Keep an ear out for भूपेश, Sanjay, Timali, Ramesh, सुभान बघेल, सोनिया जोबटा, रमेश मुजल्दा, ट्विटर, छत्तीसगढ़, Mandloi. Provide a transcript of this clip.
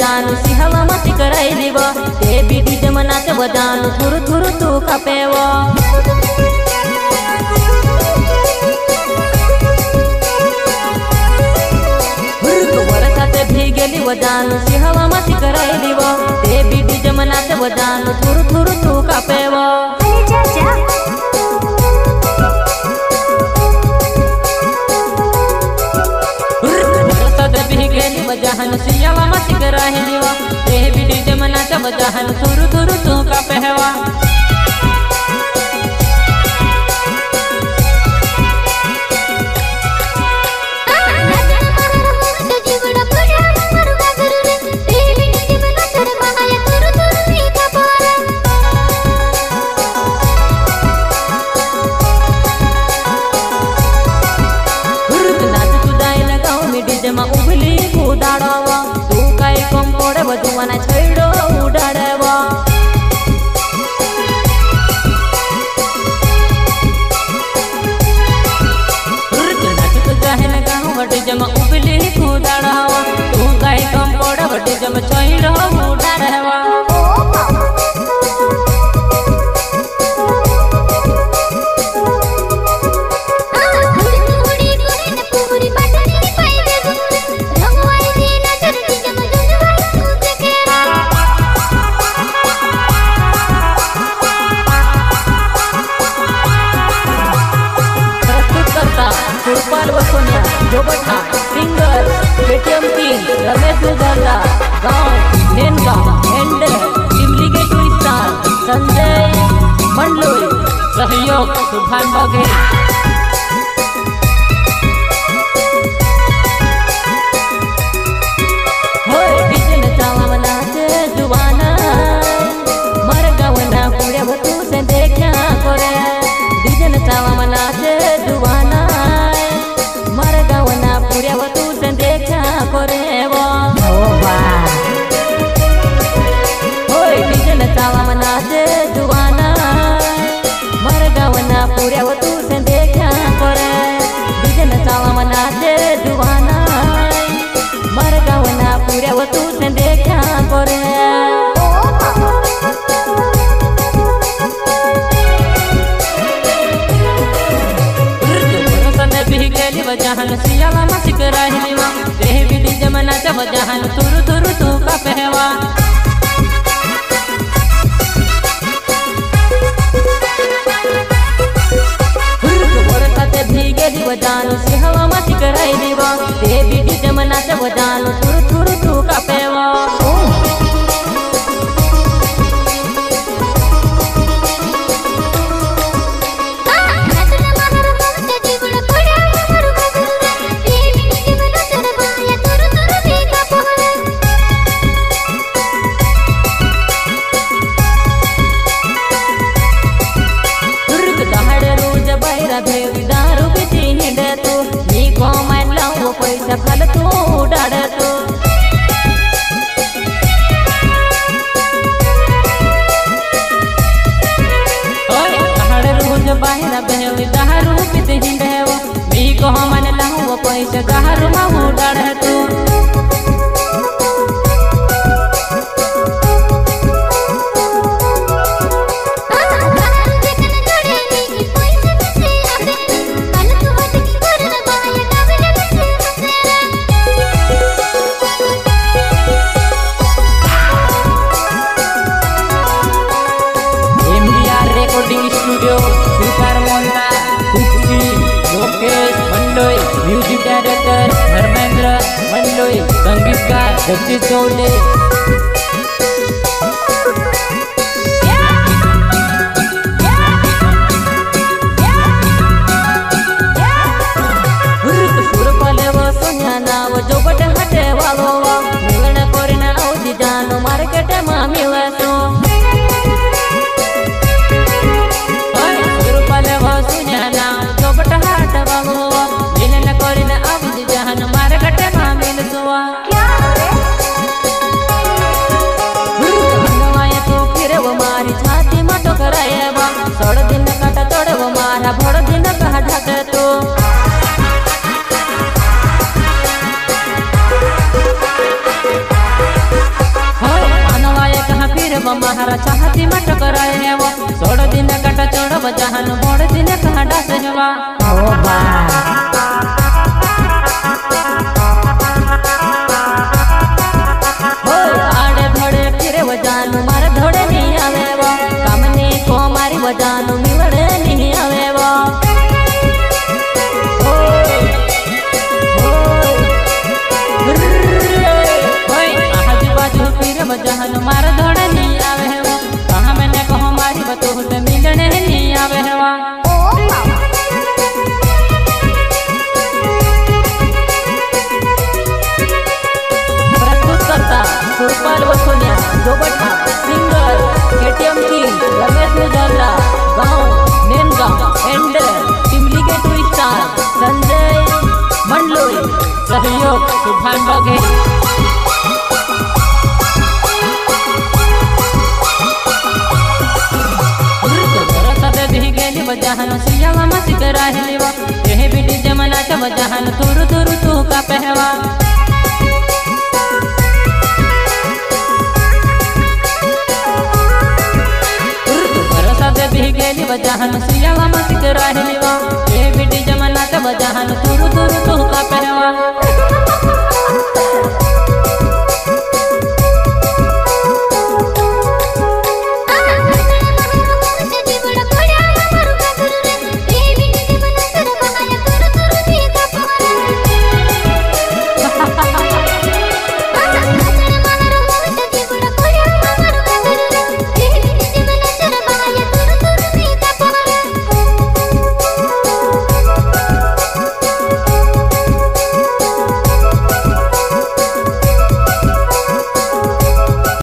जानु सिहवा मत कराई देवा देवी बीट मनात वदानु थुरु थुरु तू खपेवा भीगेली वदानु सिहवा मत कराई देवा देवी बीट मनात वदानु थुरु थुरु तू खपेवा वजाहन सियावा मत कराहे देवा देवी डी जमना तब वजाहन थुरु थुरु तू का पहवा रमेश मुजल्दा गाँव नेनका हैंडल टिमली के टूरिस्टान संजय मंडलोई सहयोग सुभान बघेल वजाहन थुरु थुरु तू का पहवा वजानु से हवा मत कराई देवा देवी डी जमना से वजानु थुरु थुरु तू का पहवा हमारा चाहती मत कराए वो छोड़ दिन कट छोड़ब जहान बोड़ दिन कहाँ डास जुआ ओ बा हो आड़े धोड़े फिरे वो जान मार धोड़े नहीं आवे वो कामने को मारी वो जान मिवड़े नहीं आवे वो जहन मार धोड़े नहीं आवे हवा कहां मैंने कहो मारी बतोल मिलने नहीं आवे हवा प्रस्तुत करता सुरपाल व सोनिया जोबटा सिंगर एटीएम की रमेश मुजल्दा गांव नेनगा एंड टिमली के टू स्टार संजय मंडलोई सहयोग सुभान बघे जहान सियावा मसी कराहेवा यही बिटी जमना तब जहान तुरु तुरु तू का पहवा जहान सियावा मसी कराहेवा यही बिटी जमना तब जहान तुरु तुरु तू का